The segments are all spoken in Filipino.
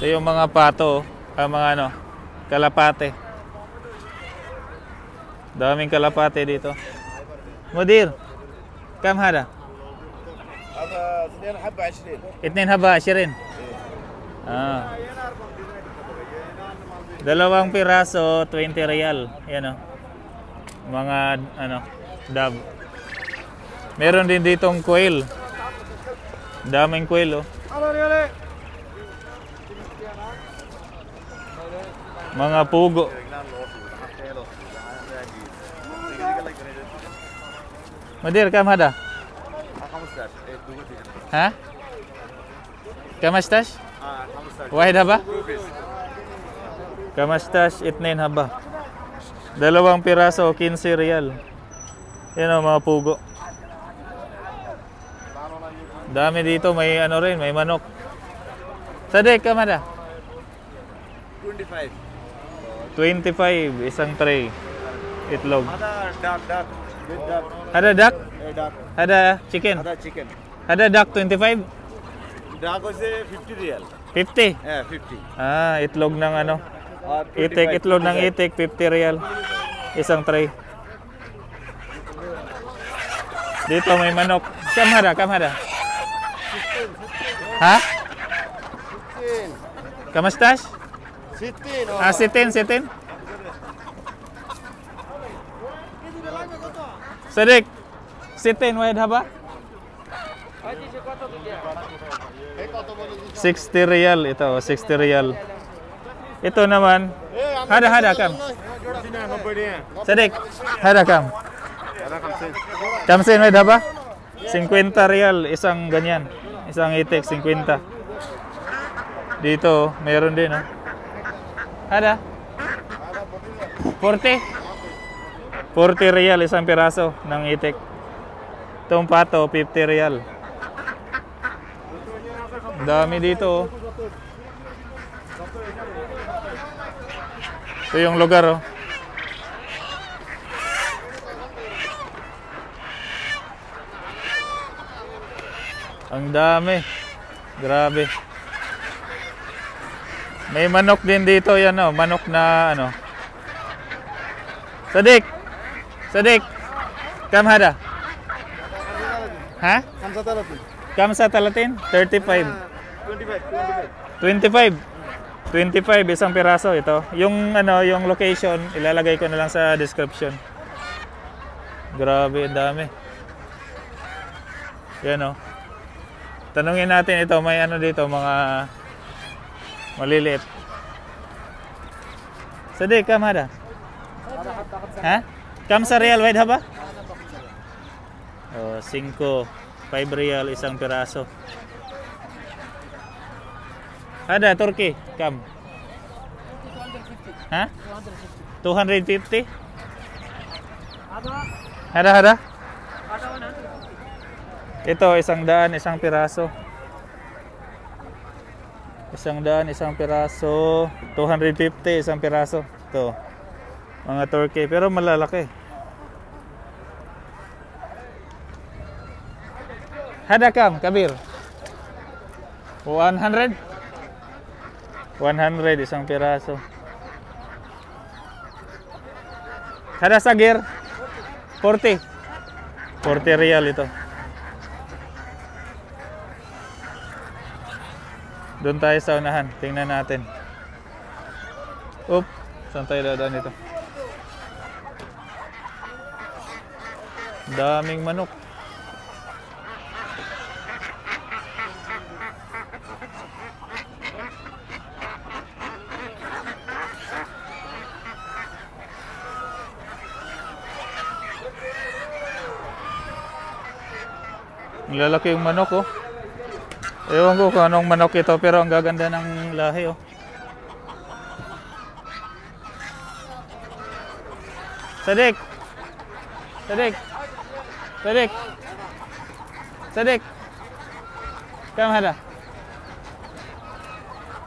Ito yung mga pato, mga kalapate. Daming kalapate dito. Mudir, kam hada? 2 haba 20. Dalawang piraso, 20 real. Yan o. Mga, dab. Meron din ditong quail. Daming quail o. Mga pugo. Mudir, kam hada? Ha? Kamastash? Wahid haba? Kamastash, 2 haba. Dalawang piraso, 15 real. Yan o, mga pugo. Dami dito, may rin, may manok. Sadek, kamada? 25, isang tray. Itlog. Ada duck? Ada chicken? Ada duck, 25? Duck was 50 real. 50? Yeah, 50. Ah, itlog ng itik, itlog ng itik, 50 real. Isang tray. Dito may manok. Kamada? Ha? 16. Kamastas? 16. Ah, 16. Sadik, 16 wahid haba? 60 real ito, 60 real. Ito naman. Hada kam. Sadik, hada kam. Kamsin wahid haba? 50 real isang ganyan. Isang itik, 50. Dito, meron din Ada? 40 real isang piraso ng itik. Itong pato, 50 real. Dami dito. Ito yung lugar Ang dami. Grabe. May manok din dito yan manok na Sadik. Kam hada? Ha? Kamsa talatin? 25 isang piraso ito. Yung yung location ilalagay ko na lang sa description. Grabe, dami. Yan Tanungin natin ito, may dito mga maliliit. Sadik, kam hada? Ha? Kam sa real wide haba? 5 real isang piraso. Ada Turkey, kam? Ha? 250? Ada? Ito, 100 isang piraso. 100 isang piraso. 250 isang piraso. Ito, mga turkey. Pero malalaki. Hada kam, kabir? 100? 100 isang piraso. Hada sagir? 40? 40 real ito. Doon tayo sa unahan. Tingnan natin. Saan tayo dadaan ito? Daming manok. Ang lalaki yung manok Ewan ko kung anong manok ito, pero ang gaganda ng lahi Sadik. Kam hada?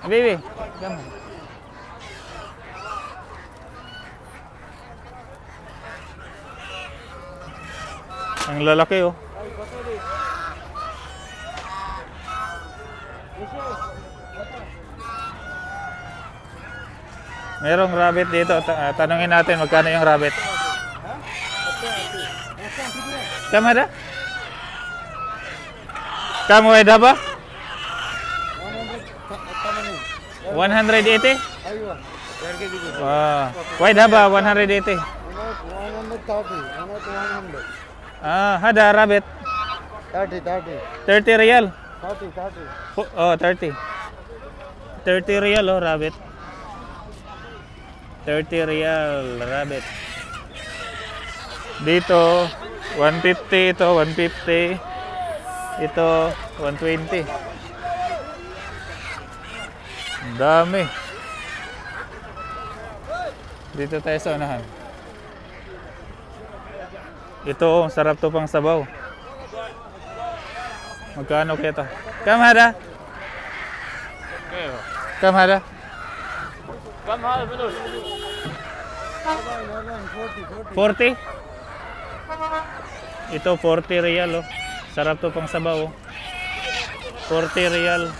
Bibi, kam hada? Ang lalaki Merong rabbit dito. Tanungin natin magkano yung rabbit. Tama na? Kamu ada ba? 180? Wow. Weda ba 180? Ah, ada rabbit. 30 real. 30. Oh, 30. 30 real oh rabbit. 30 real rabbit. Dito 150 ito, 150. Ito 120. Dami. Dito tayo sa unahan. Ito oh, sarap to pang sabaw. Magkano kita? Kamada. Kamada. Kamada minus. 40? Ito 40 real oh. Sarap to pang sabaw oh. 40 real.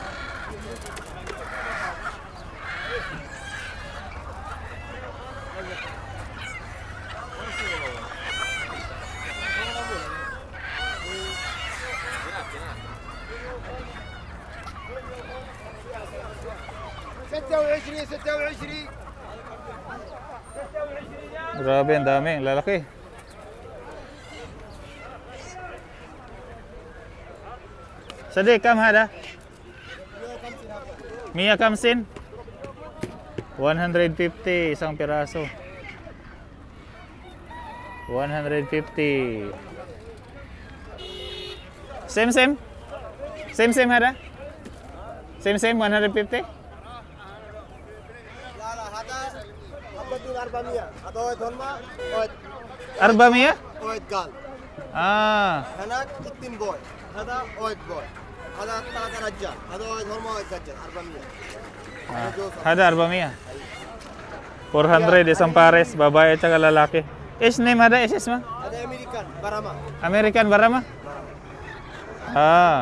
Grabe, ang dami, lalaki. Sadi, kam hada? Mia kamsin? 150 isang piraso. 150. Same? Same hada? Same 150? Arbamia? Oid gal. Ah. Hana iktim boy. Hada oid boy. Hada talaga raja. Hada oid horma oid gajjan. Arbamia. Hada arbamia. 400 isang pares, babae at lalaki. Is name hada is ma? Hada American Barama. American Barama? Ah.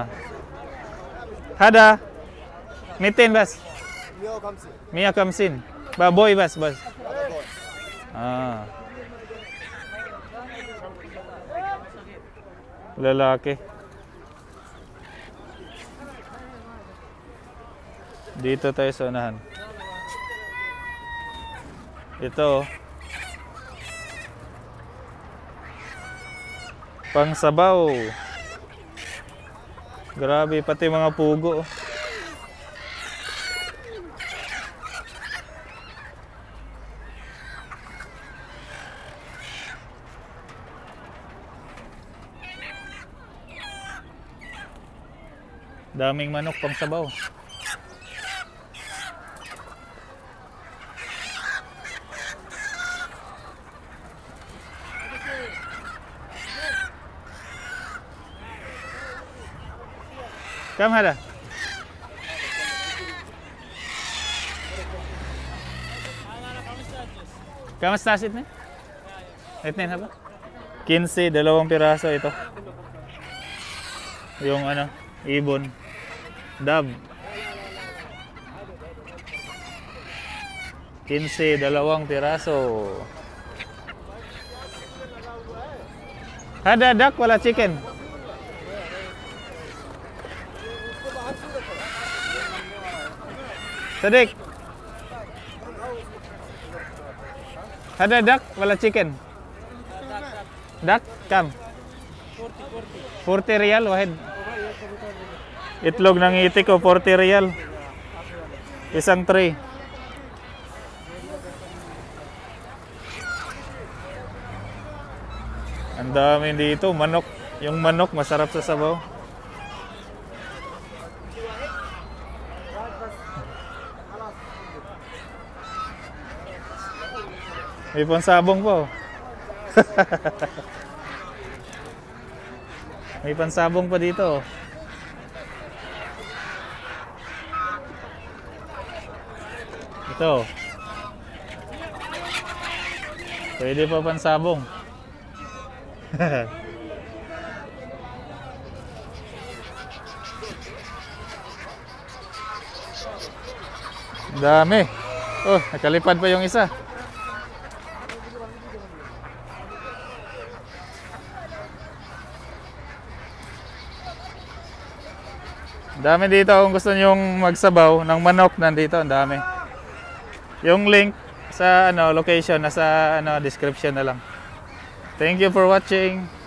Hada mitin bas. Mia kamsin. Baboy bas. Ah. Lalaki. Dito tayo sa unahan. Ito. Pangsabaw. Grabe, pati mga pugo. Daming manok pang sabaw. Kam hada? Kamusta itne? Itne haba? 15, dalawang piraso ito. Yung ano, ibon. Dab. 15, dalawang piraso. Hada duck, wala chicken. Sadik. Hada duck, wala chicken. Duck, kam. 40 real, wahid. Itlog ng itik o 40 real. Isang tray. Ang dami dito, manok. Yung manok masarap sa sabaw. May pansabong po. May pansabong pa dito. Ito. Pwede pa pansabong. Dami. Oh, nakalipad pa yung isa. Dami dito kung gusto nyong magsabaw ng manok, nandito ang dami. Yung link sa location nasa description na lang. Thank you for watching.